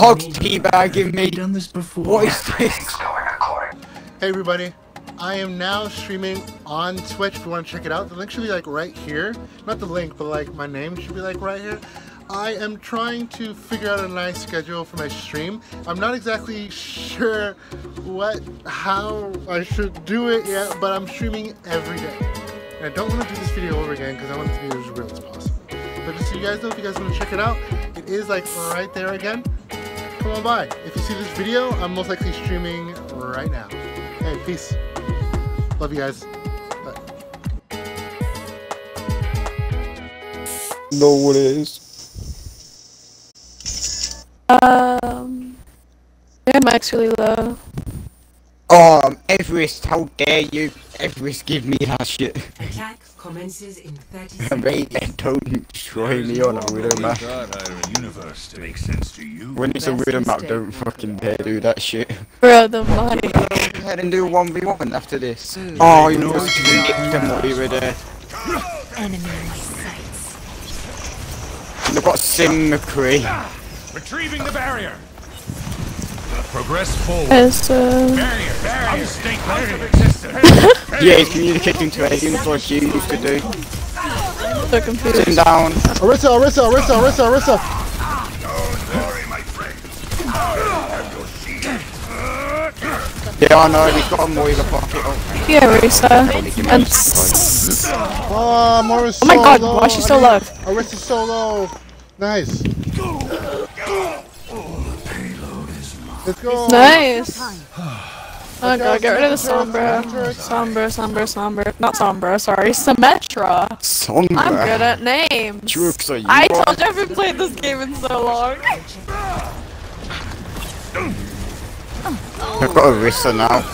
Dog's teabagging me. I've done this before. What is this? Hey everybody, I am now streaming on Twitch. If you want to check it out, the link should be like right here. Not the link, but like my name should be like right here. I am trying to figure out a nice schedule for my stream. I'm not exactly sure how I should do it yet, but I'm streaming every day. And I don't want to do this video over again because I want it to be as real as possible. But just so you guys know, if you guys want to check it out, it is like right there again. Come on by. If you see this video, I'm most likely streaming right now. Hey, peace. Love you guys. Bye. Know what it is. Yeah, mic's really low. Everest, how dare you? Everest, give me that shit. Attack commences in 30 seconds. Mate, don't destroy me on a weirdo map. When it's a weirdo map, don't fucking dare do that shit. Bro, the money. Go ahead and do 1v1 after this. Oh, you know what you get them what we were there. Enemy sights. They've got Symmetra. Retrieving the barrier. Progress forward. Yes, barrier. State of existence. Yeah, he's communicating to aliens like you used to do. So confused. Sitting down. Orisa. Don't worry, my friend. Have your shield. Yeah, I know. He's got a Moira pocket. Yeah, Orisa. Oh my God! Why is she so low? Orisa's so low. Nice. Let's go. Nice. Oh my God, get rid of the Sombra. Not Sombra, sorry. Symmetra. Sombra. I'm good at names. Jukes, are you told you I haven't played this game in so long. I've got Orisa now.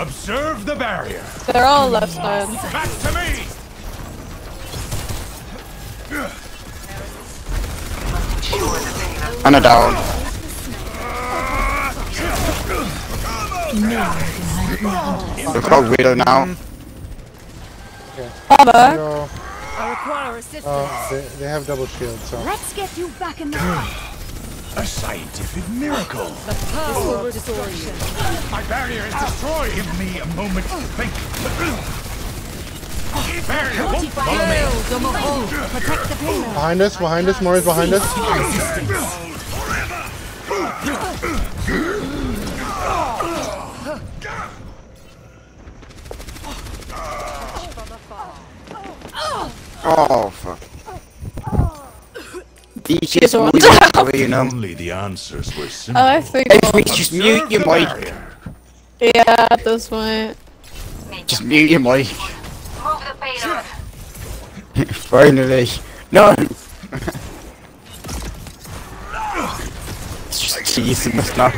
Observe the barrier. They're all left sides. Back to me. And a down. We've got a widow now. Okay. Hello. I require assistance. They have double shield, so. Let's get you back in the fight. A scientific miracle. The power of destruction. My barrier is destroyed. Give me a moment to think. Barrier won't follow me. Protect the pillar. Behind us, Moira's behind us. Forever. Oh fuck. These only the answers were simple. I think just mute your mic. Yeah, at this point. Just mute your mic. Move the payload. Finally. No. It's just cheesing us now.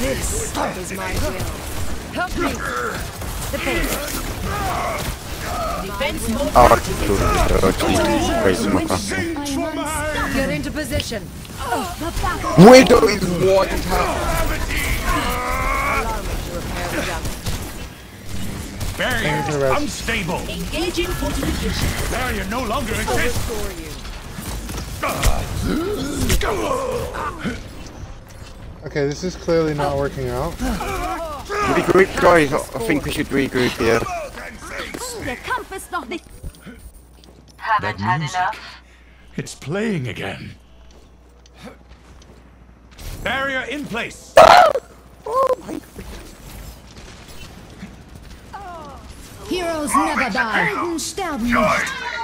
This is my will. Help me. The payload. Oh, get into position. Widow is one tower. Barrier unstable. Engaging fortification. Barrier no longer exists. Okay, this is clearly not working out. Regroup, guys. I think we should regroup here. The compass of the... Haven't had enough. It's playing again. Barrier in place. Oh my God. Heroes never die.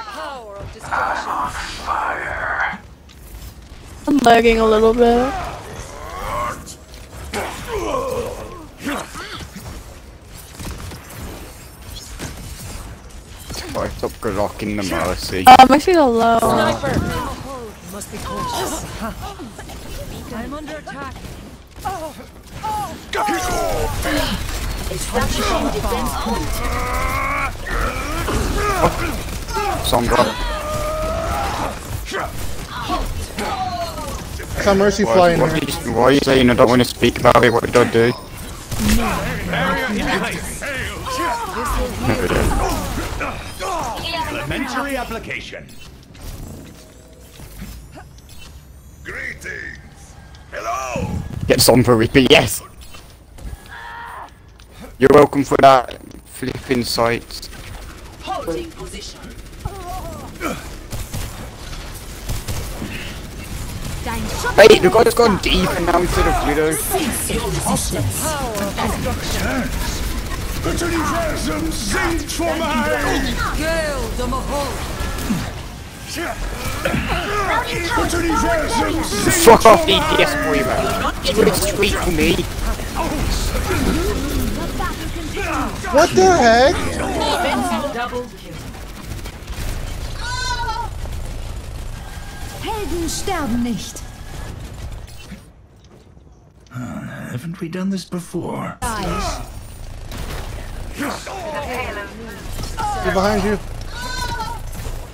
Power of destruction. I'm on fire. I'm lagging a little bit. Stop blocking the mercy. I feel low. Sniper. Must be cautious. I'm under attack. Establishing defense point. Sombra. Some mercy flying. Why are you saying I don't want to speak about it? What did I do? Never did. Elementary application. Greetings. Get Sombra repeat, yes! You're welcome for that flipping sight. Holding position. Wait, the guy's gone deep and now instead of judo. Fuck off, DPS Moira. She would squeak for me. What the heck? Helden sterben nicht. Haven't we done this before? Get behind you.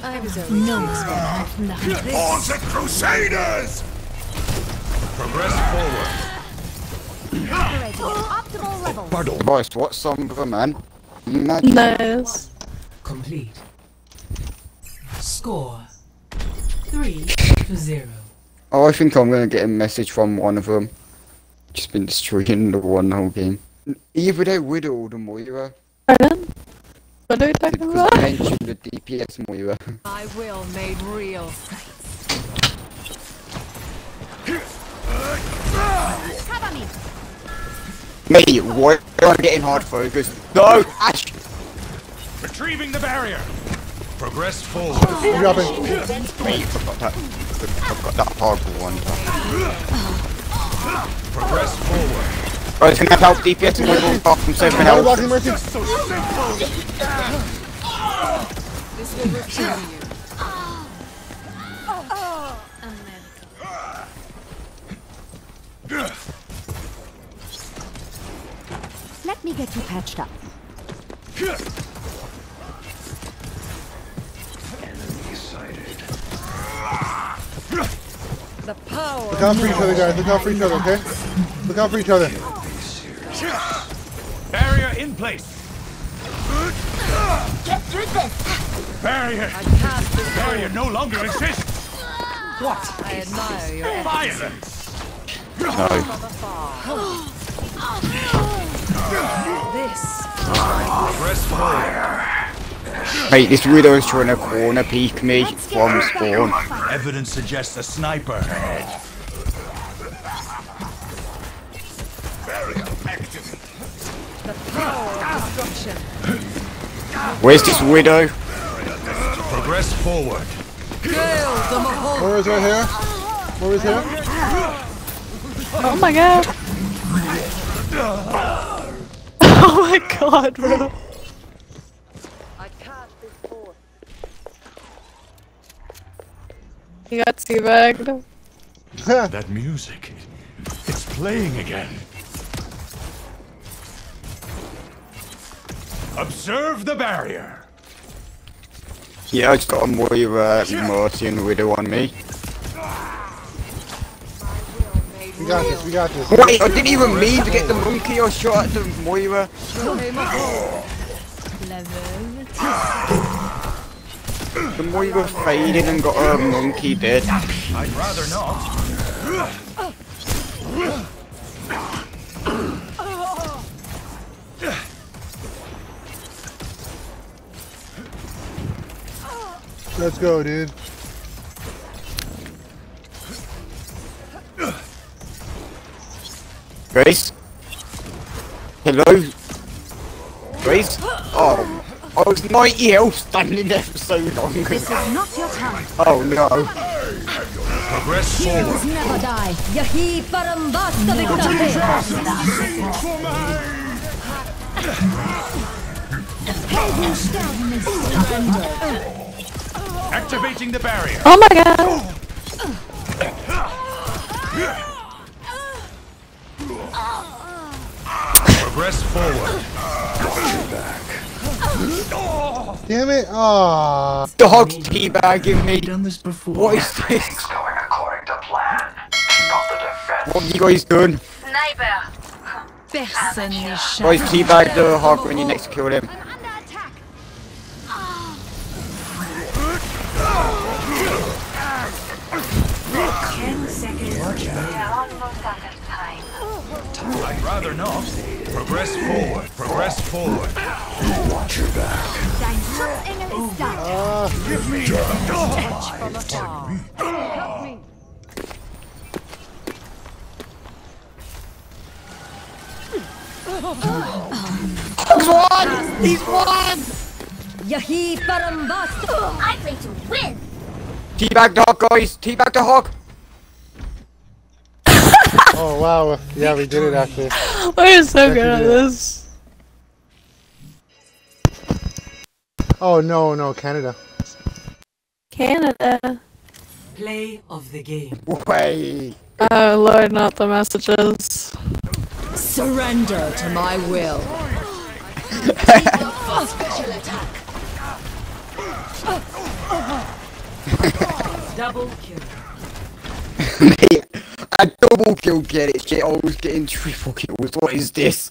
I was over. No, nothing. On the Crusaders! Progress forward. Optimal level. Pardon. Boys, what's some of a man? Nice. Complete. Score 3-0. Oh, I think I'm gonna get a message from one of them. Just been destroying the one whole game. Either they Widow or Moira. Pardon? What are you talking about? I mentioned the DPS Moira. I will made real. Cover me. Mate, what? I'm getting hard focused. No! Ash! Retrieving the barrier! Progress forward. Wait, I forgot that. I've got that horrible one. Progress forward. Right, can I help DPS and we're off from safe and help? This will return you. Let me get you patched up. The power. Look out for each other, guys. Look out for each other, okay? Look out for each other. Barrier in place. Get through this. Barrier. Barrier no longer exists. What? I admire your violence. No. This. Press fire. Mate, this widow is trying to corner peek me from spawn. Evidence suggests a sniper. The power of destruction. Where's this widow? Progress forward. Where is her hair? Where is her? Oh my god. Oh my god, bro. You got teabagged. That music. It's playing again. Observe the barrier. Yeah, I just got a Moira, Marty and Widow on me. We got this, we got this. Wait, I didn't even mean to get the monkey or shot at the Moira. The more you were faded and got a monkey dead. I'd rather not. Let's go, dude. Grace? Hello? Grace? Oh. I was 90 health standing there for so long. This is not your time. Oh no. Progress forward. Never die. Yahi parambasta victory. Activating the barrier. Oh my god. Progress forward. Watch back. Damn it! Aww. The hog's teabagging me. Done this before. What is this? It's going according to plan. Keep up the defense. What are you guys doing? Sniper. Boys, teabag the hog when you next kill him. I'm under attack. Oh. 10 seconds. We're almost out of time. I'd rather not. Progress forward. Progress forward. You watch your back. Give me your help me. He's won! He's won! Yahi Parambas! I'm ready to win! Teabag the Hawk, guys! Teabag the Hawk! Oh wow, yeah, we did it actually. We're so good at this. Oh no, no, Canada. Canada. Play of the game. Way. Oh lord, not the messages. Surrender to my will. Special attack. Double kill. Mate, a double kill, get it? Shit, I was getting triple kills. What is this?